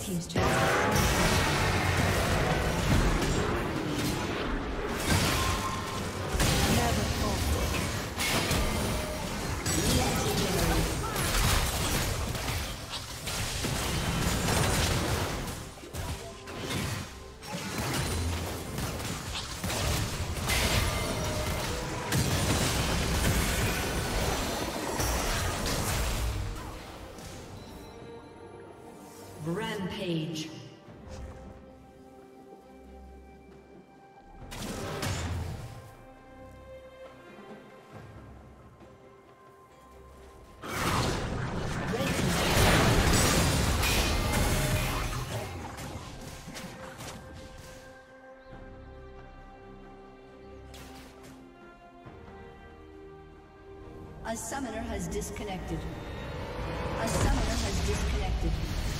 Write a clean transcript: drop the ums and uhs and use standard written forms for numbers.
Team's turn. Rampage. A summoner has disconnected. A summoner has disconnected.